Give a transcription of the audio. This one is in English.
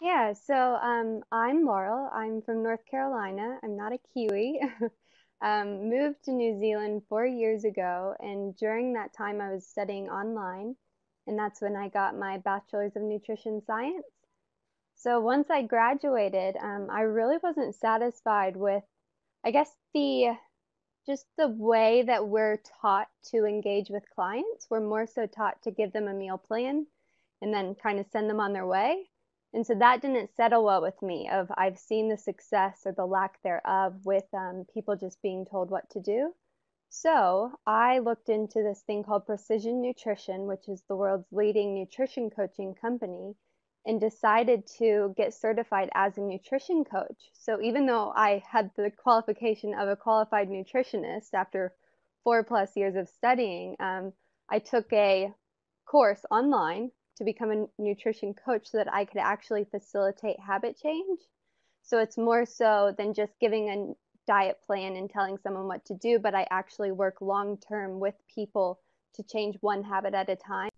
Yeah, so I'm Laurel. I'm from North Carolina. I'm not a Kiwi. Moved to New Zealand 4 years ago, and during that time I was studying online, and that's when I got my Bachelor's of Nutrition Science. So once I graduated, I really wasn't satisfied with, I guess, just the way that we're taught to engage with clients. We're more so taught to give them a meal plan and then kind of send them on their way. And so that didn't settle well with me, of I've seen the success or the lack thereof with people just being told what to do. So I looked into this thing called Precision Nutrition, which is the world's leading nutrition coaching company, and decided to get certified as a nutrition coach. So even though I had the qualification of a qualified nutritionist after 4+ years of studying, I took a course online to become a nutrition coach so that I could actually facilitate habit change. So it's more so than just giving a diet plan and telling someone what to do, but I actually work long-term with people to change one habit at a time.